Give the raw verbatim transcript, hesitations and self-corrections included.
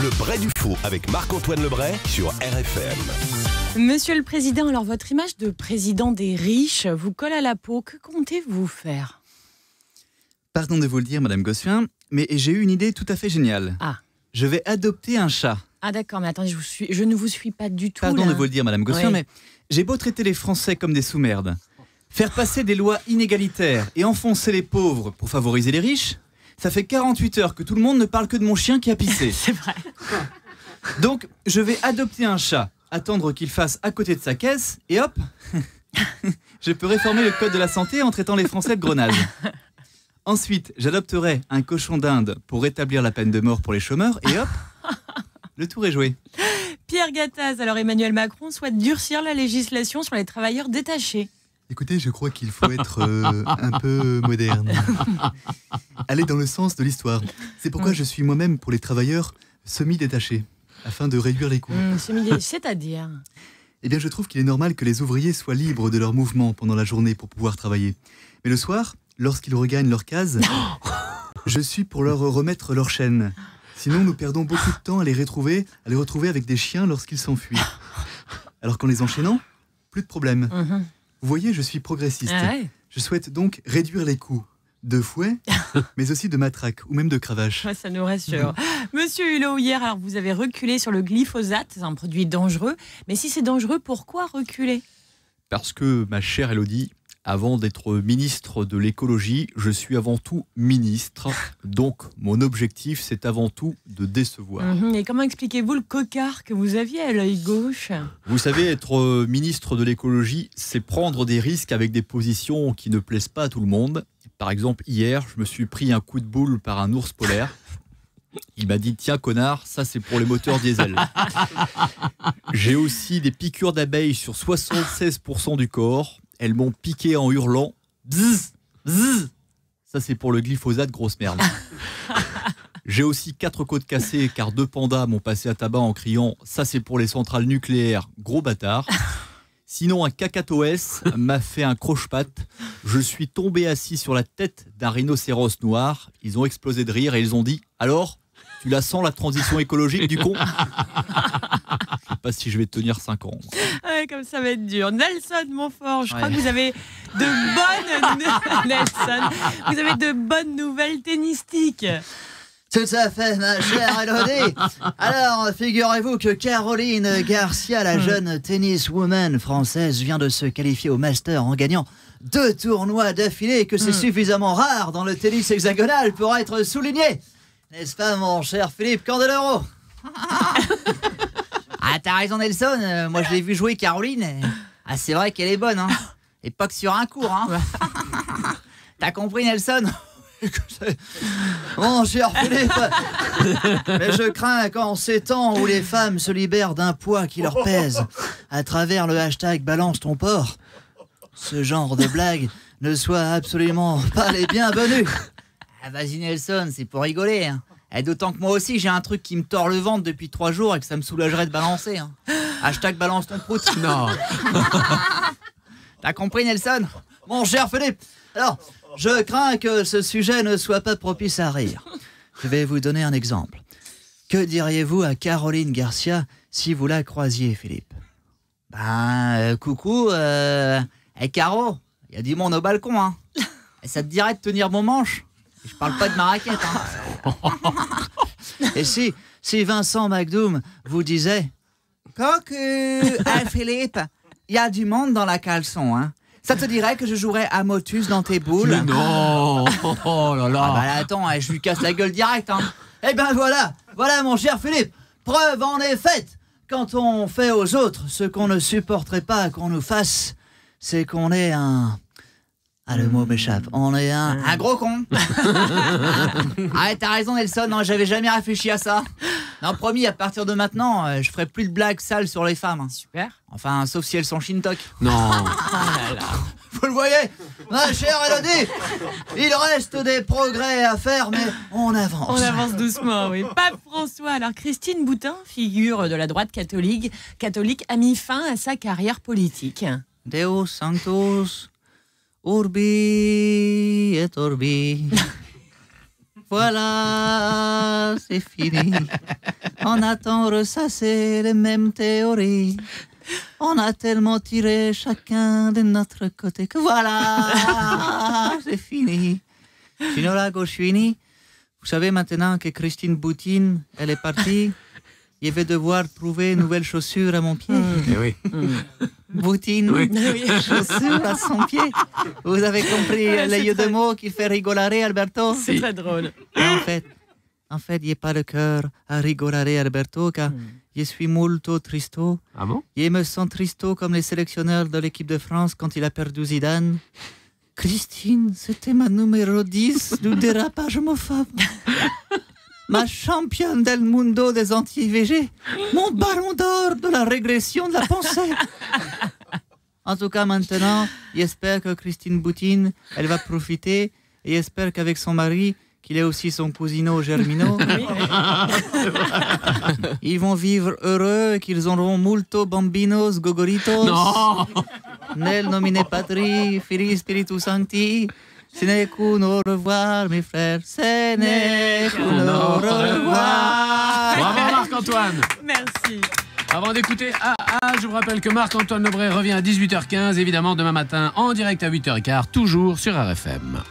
Le Bret du Faux avec Marc-Antoine Le Bret sur R F M. Monsieur le Président, alors votre image de président des riches vous colle à la peau. Que comptez-vous faire? Pardon de vous le dire, Madame Gossuin, mais j'ai eu une idée tout à fait géniale. Ah. Je vais adopter un chat. Ah d'accord, mais attendez, je, vous suis, je ne vous suis pas du tout. Pardon là. de vous le dire, Madame Gossuin, oui. mais j'ai beau traiter les Français comme des sous-merdes, faire passer des lois inégalitaires et enfoncer les pauvres pour favoriser les riches, ça fait quarante-huit heures que tout le monde ne parle que de mon chien qui a pissé. C'est vrai. Donc, je vais adopter un chat, attendre qu'il fasse à côté de sa caisse, et hop, je peux réformer le code de la santé en traitant les Français de grenades. Ensuite, j'adopterai un cochon d'Inde pour rétablir la peine de mort pour les chômeurs, et hop, le tour est joué. Pierre Gattaz, alors Emmanuel Macron souhaite durcir la législation sur les travailleurs détachés. Écoutez, je crois qu'il faut être euh, un peu moderne. Aller dans le sens de l'histoire. C'est pourquoi je suis moi-même pour les travailleurs semi-détachés, afin de réduire les coûts. Mmh, semi-détachés, c'est-à-dire ? Eh bien, je trouve qu'il est normal que les ouvriers soient libres de leur mouvement pendant la journée pour pouvoir travailler. Mais le soir, lorsqu'ils regagnent leur case, je suis pour leur remettre leur chaîne. Sinon, nous perdons beaucoup de temps à les retrouver, à les retrouver avec des chiens lorsqu'ils s'enfuient. Alors qu'en les enchaînant, plus de problème. Mmh. Vous voyez, je suis progressiste. Ah ouais. Je souhaite donc réduire les coûts de fouet, mais aussi de matraque ou même de cravache. Ouais, ça nous rassure. Monsieur Hulot, hier, alors vous avez reculé sur le glyphosate, un produit dangereux. Mais si c'est dangereux, pourquoi reculer? Parce que, ma chère Elodie, avant d'être ministre de l'écologie, je suis avant tout ministre. Donc, mon objectif, c'est avant tout de décevoir. Mmh, et comment expliquez-vous le cocard que vous aviez à l'œil gauche? Vous savez, être ministre de l'écologie, c'est prendre des risques avec des positions qui ne plaisent pas à tout le monde. Par exemple, hier, je me suis pris un coup de boule par un ours polaire. Il m'a dit « Tiens, connard, ça c'est pour les moteurs diesel. » J'ai aussi des piqûres d'abeilles sur soixante-seize pour cent du corps. Elles m'ont piqué en hurlant. Bzz, bzz. Ça, c'est pour le glyphosate, grosse merde. J'ai aussi quatre côtes cassées car deux pandas m'ont passé à tabac en criant « Ça, c'est pour les centrales nucléaires, gros bâtard. » Sinon, un cacatoès m'a fait un croche-patte. Je suis tombé assis sur la tête d'un rhinocéros noir. Ils ont explosé de rire et ils ont dit « Alors, tu la sens la transition écologique du con ?» Je ne sais pas si je vais tenir cinq ans. Ouais, comme ça va être dur. Nelson Montfort, je ouais. crois que vous avez de bonnes Nelson, vous avez de bonnes nouvelles tennistiques. Tout à fait, ma chère Elodie. Alors, figurez-vous que Caroline Garcia, la jeune tenniswoman française, vient de se qualifier au Master en gagnant deux tournois d'affilée et que c'est suffisamment rare dans le tennis hexagonal pour être souligné. N'est-ce pas, mon cher Philippe Candeloro? Ah, t'as raison, Nelson. Euh, moi, je l'ai vu jouer, Caroline. Et... Ah, c'est vrai qu'elle est bonne, hein. Et pas que sur un court, hein. T'as compris, Nelson? Mon cher Philippe. Mais je crains qu'en ces temps où les femmes se libèrent d'un poids qui leur pèse à travers le hashtag balance ton porc, ce genre de blague ne soit absolument pas les bienvenues. Ah, vas-y, Nelson, c'est pour rigoler, hein. D'autant que moi aussi, j'ai un truc qui me tord le ventre depuis trois jours et que ça me soulagerait de balancer. Hein. Hashtag balance ton prout. Non. T'as compris, Nelson? Mon cher Philippe. Alors, je crains que ce sujet ne soit pas propice à rire. Je vais vous donner un exemple. Que diriez-vous à Caroline Garcia si vous la croisiez, Philippe? Ben, euh, coucou, euh... Hey, Caro, il y a du monde au balcon, hein. Et ça te dirait de tenir mon manche? Je parle pas de ma raquette, hein. Et si, si Vincent Mac Doom vous disait « Coucou, hey Philippe, il y a du monde dans la caleçon, hein. Ça te dirait que je jouerais à Motus dans tes boules ?» Mais non. Oh là là. Ah bah là, attends, je lui casse la gueule direct, hein. Eh ben voilà, voilà mon cher Philippe, preuve en est faite. Quand on fait aux autres ce qu'on ne supporterait pas qu'on nous fasse, c'est qu'on est un... Ah, le mot m'échappe. On est un... Un gros con. Ah, t'as raison, Nelson. Non, j'avais jamais réfléchi à ça. Non, promis, à partir de maintenant, euh, je ferai plus de blagues sales sur les femmes. Super. Enfin, sauf si elles sont shintok. Non. Ah là là. Vous le voyez, ma chère Elodie, il reste des progrès à faire, mais on avance. On avance doucement, oui. Pape François. Alors, Christine Boutin, figure de la droite catholique, catholique a mis fin à sa carrière politique. Deus Sanctus... Urbi et Orbi. Voilà, c'est fini. On attend ressasser les mêmes théories. On a tellement tiré chacun de notre côté que voilà, c'est fini. Signora Gauchini, vous savez maintenant que Christine Boutin, elle est partie. Je vais devoir trouver une nouvelle chaussure à mon pied. Mmh. Oui. Mmh. Boutine, oui. Chaussure à son pied. Vous avez compris ouais, les yeux très... de mots qui fait rigoler Alberto. C'est si. Très drôle. Et en fait, en fait, il n'y a pas le cœur à rigoler Alberto, car mmh. je suis molto tristo. Ah bon? Je me sens tristo comme les sélectionneurs de l'équipe de France quand il a perdu Zidane. Christine, c'était ma numéro dix du dérapage homophobe. Ma championne del mundo des anti-I V G, mon baron d'or de la régression de la pensée. En tout cas, maintenant, j'espère que Christine Boutin, elle va profiter, et j'espère qu'avec son mari, qu'il est aussi son cousino Germino, ils vont vivre heureux et qu'ils auront multo bambinos gogoritos. Non. Nel nomine patri, fili spiritus sancti. Ce n'est qu'un au revoir, mes frères. Ce n'est qu'un au revoir. Bravo Marc-Antoine. Merci. Avant d'écouter A A, je vous rappelle que Marc-Antoine Le Bret revient à dix-huit heures quinze, évidemment demain matin en direct à huit heures quinze, toujours sur R F M.